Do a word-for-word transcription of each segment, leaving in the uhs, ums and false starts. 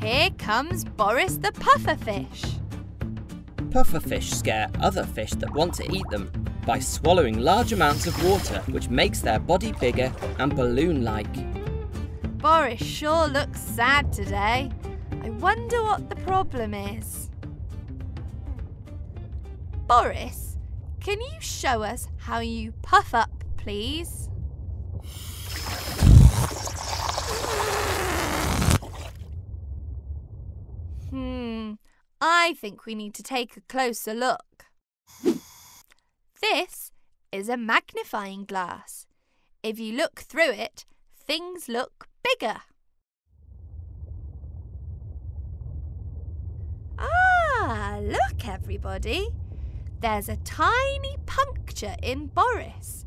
Here comes Boris the pufferfish. Pufferfish scare other fish that want to eat them by swallowing large amounts of water, which makes their body bigger and balloon-like. Boris sure looks sad today. I wonder what the problem is. Boris, can you show us how you puff up, please? Hmm, I think we need to take a closer look. This is a magnifying glass. If you look through it, things look bigger. Ah, look everybody. There's a tiny puncture in Boris.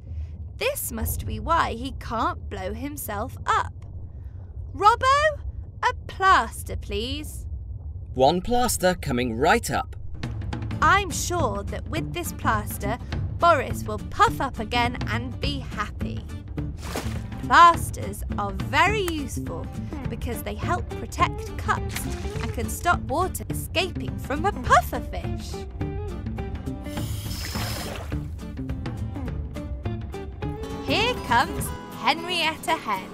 This must be why he can't blow himself up. Robbo, a plaster please. One plaster coming right up. I'm sure that with this plaster, Boris will puff up again and be happy. Plasters are very useful because they help protect cuts and can stop water escaping from a pufferfish. Here comes Henrietta Hen.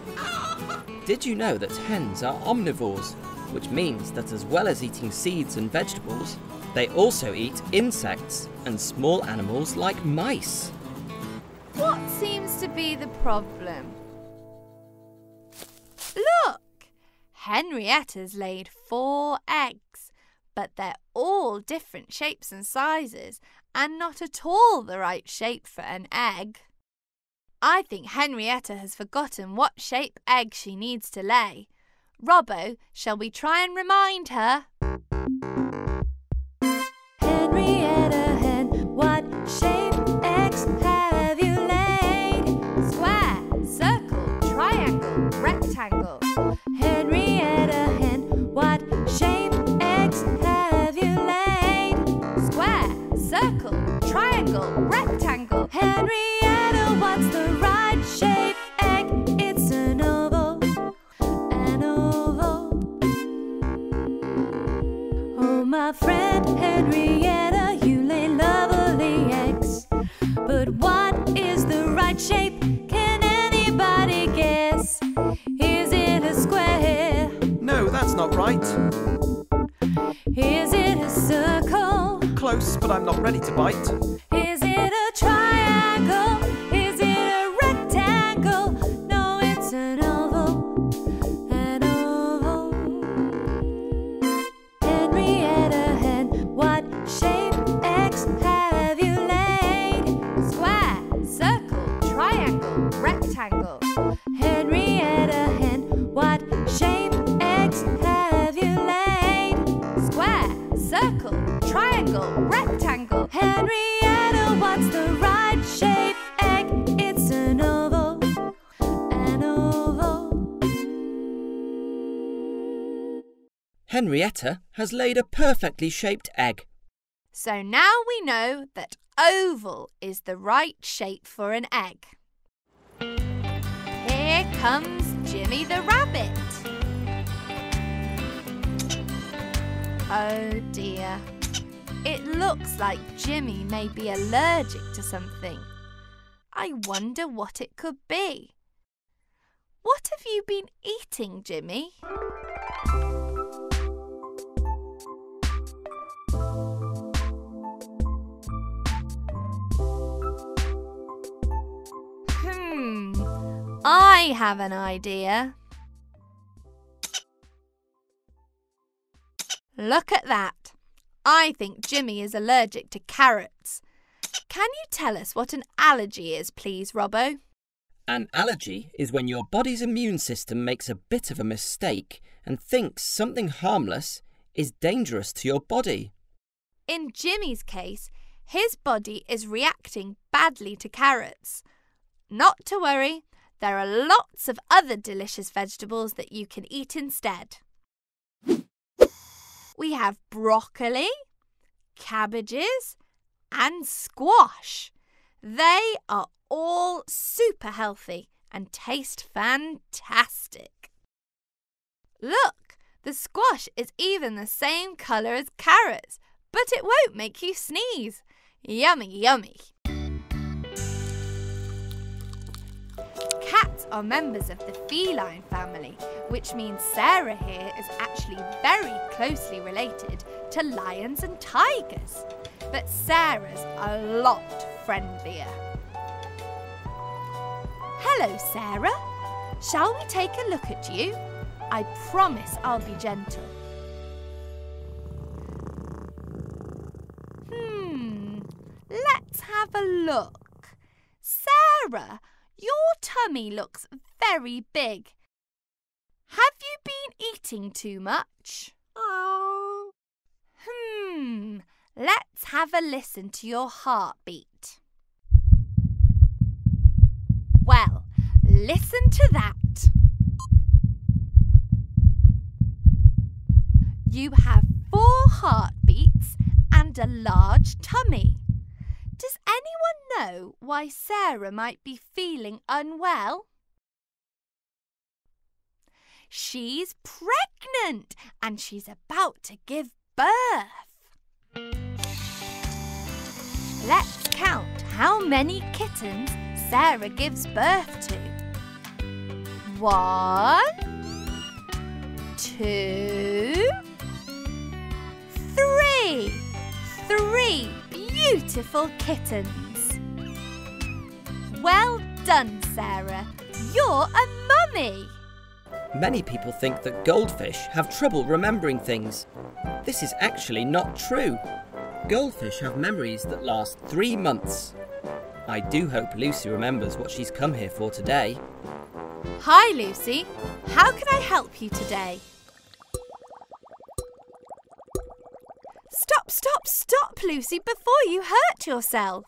Did you know that hens are omnivores? Which means that as well as eating seeds and vegetables, they also eat insects and small animals like mice. What seems to be the problem? Look! Henrietta's laid four eggs, but they're all different shapes and sizes and not at all the right shape for an egg. I think Henrietta has forgotten what shape egg she needs to lay. Robbo, shall we try and remind her? Henrietta Hen, what shape eggs have you laid? Square, circle, triangle, rectangle. Henrietta Hen, what shape eggs have you laid? Square, circle, triangle, rectangle. Henrietta, what's the right shape egg? It's an oval. Oh, my friend Henrietta, you lay lovely eggs. But what is the right shape? Can anybody guess? Is it a square? No, that's not right. Is it a circle? Close, but I'm not ready to bite. Is it a triangle? Is it a rectangle? No, it's an oval. Shape X have you laid? Square, circle, triangle, rectangle. Henrietta Hen, what shape X have you laid? Square, circle, triangle, rectangle. Henrietta, what's the right shape egg? It's an oval, an oval. Henrietta has laid a perfectly shaped egg. So now we know that oval is the right shape for an egg. Here comes Jimmy the rabbit. Oh dear. It looks like Jimmy may be allergic to something. I wonder what it could be. What have you been eating, Jimmy? I have an idea. Look at that. I think Jimmy is allergic to carrots. Can you tell us what an allergy is, please, Robbo? An allergy is when your body's immune system makes a bit of a mistake and thinks something harmless is dangerous to your body. In Jimmy's case, his body is reacting badly to carrots. Not to worry. There are lots of other delicious vegetables that you can eat instead. We have broccoli, cabbages, and squash. They are all super healthy and taste fantastic. Look, The squash is even the same colour as carrots, but it won't make you sneeze. Yummy, yummy. Cats are members of the feline family, which means Sarah here is actually very closely related to lions and tigers. But Sarah's a lot friendlier. Hello, Sarah. Shall we take a look at you? I promise I'll be gentle. Hmm, let's have a look. Sarah, your tummy looks very big. Have you been eating too much? Oh. Hmm, let's have a listen to your heartbeat. Well, listen to that. You have four heartbeats and a large tummy. Does anyone know why Sarah might be feeling unwell? She's pregnant and she's about to give birth. Let's count how many kittens Sarah gives birth to. One, two, three. Three beautiful kittens. Well done, Sarah. You're a mummy. Many people think that goldfish have trouble remembering things. This is actually not true. Goldfish have memories that last three months. I do hope Lucy remembers what she's come here for today. Hi, Lucy. How can I help you today? Stop, stop, stop, Lucy, before you hurt yourself.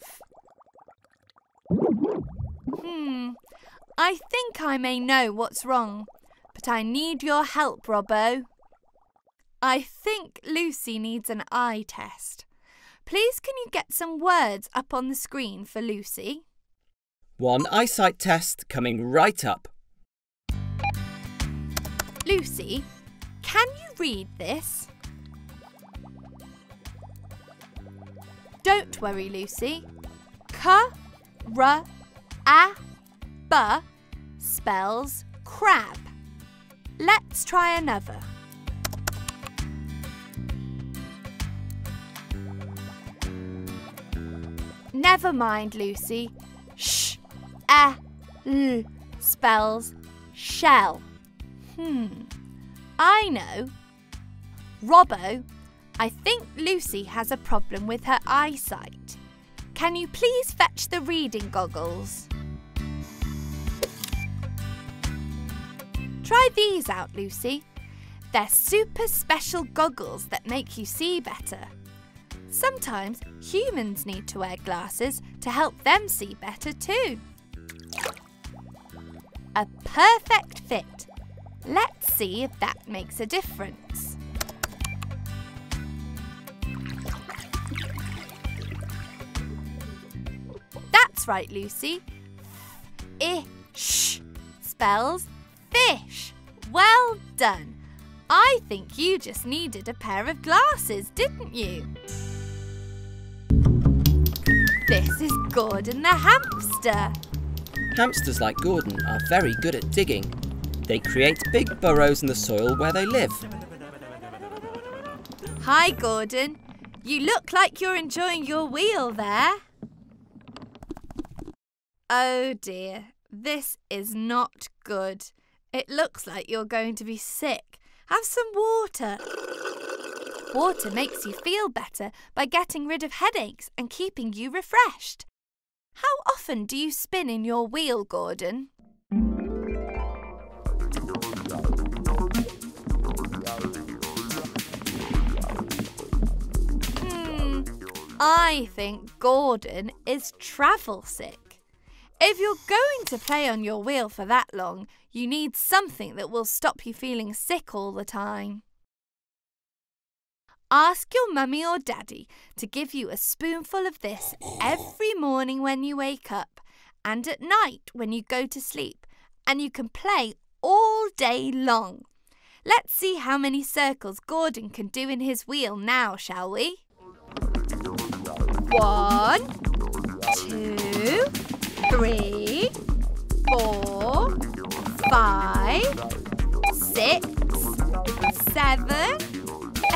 Hmm, I think I may know what's wrong, but I need your help, Robbo. I think Lucy needs an eye test. Please can you get some words up on the screen for Lucy? One eyesight test coming right up. Lucy, can you read this? Don't worry, Lucy. C R A B spells crab. Let's try another. Never mind, Lucy. Sh E L spells shell. Hmm, I know. Robbo, I think Lucy has a problem with her eyesight. Can you please fetch the reading goggles? Try these out, Lucy. They're super special goggles that make you see better. Sometimes humans need to wear glasses to help them see better too. A perfect fit. Let's see if that makes a difference. That's right, Lucy. F I S H spells fish. Well done. I think you just needed a pair of glasses, didn't you? This is Gordon the hamster. Hamsters like Gordon are very good at digging. They create big burrows in the soil where they live. Hi, Gordon. You look like you're enjoying your wheel there. Oh dear, this is not good. It looks like you're going to be sick. Have some water. Water makes you feel better by getting rid of headaches and keeping you refreshed. How often do you spin in your wheel, Gordon? Hmm, I think Gordon is travel sick. If you're going to play on your wheel for that long, you need something that will stop you feeling sick all the time. Ask your mummy or daddy to give you a spoonful of this every morning when you wake up and at night when you go to sleep, and you can play all day long. Let's see how many circles Gordon can do in his wheel now, shall we? One, two, three, four, five, six, seven,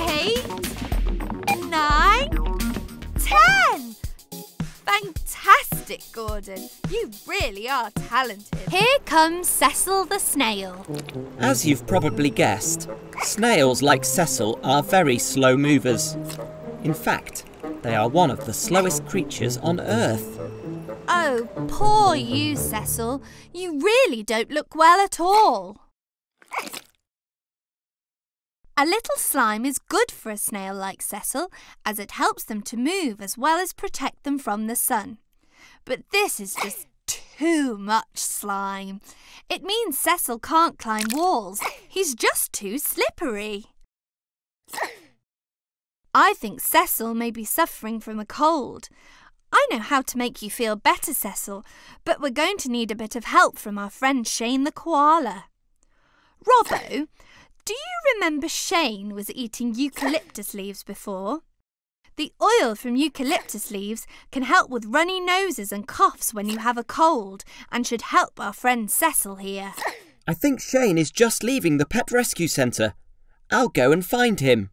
eight, nine, ten! Fantastic, Gordon. You really are talented. Here comes Cecil the snail. As you've probably guessed, snails like Cecil are very slow movers. In fact, they are one of the slowest creatures on Earth. Oh, poor you, Cecil. You really don't look well at all. A little slime is good for a snail like Cecil, as it helps them to move as well as protect them from the sun. But this is just too much slime. It means Cecil can't climb walls. He's just too slippery. I think Cecil may be suffering from a cold. I know how to make you feel better, Cecil, but we're going to need a bit of help from our friend Shane the koala. Robbo, do you remember Shane was eating eucalyptus leaves before? The oil from eucalyptus leaves can help with runny noses and coughs when you have a cold and should help our friend Cecil here. I think Shane is just leaving the Pet Rescue Centre. I'll go and find him.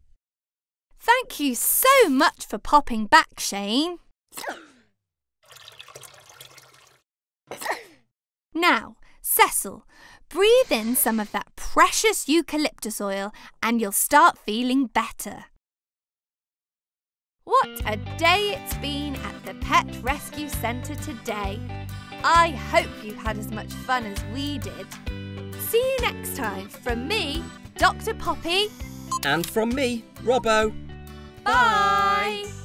Thank you so much for popping back, Shane. Now, Cecil, breathe in some of that precious eucalyptus oil and you'll start feeling better. What a day it's been at the Pet Rescue Centre today. I hope you had as much fun as we did. See you next time from me, Dr Poppy. And from me, Robbo. Bye! Bye.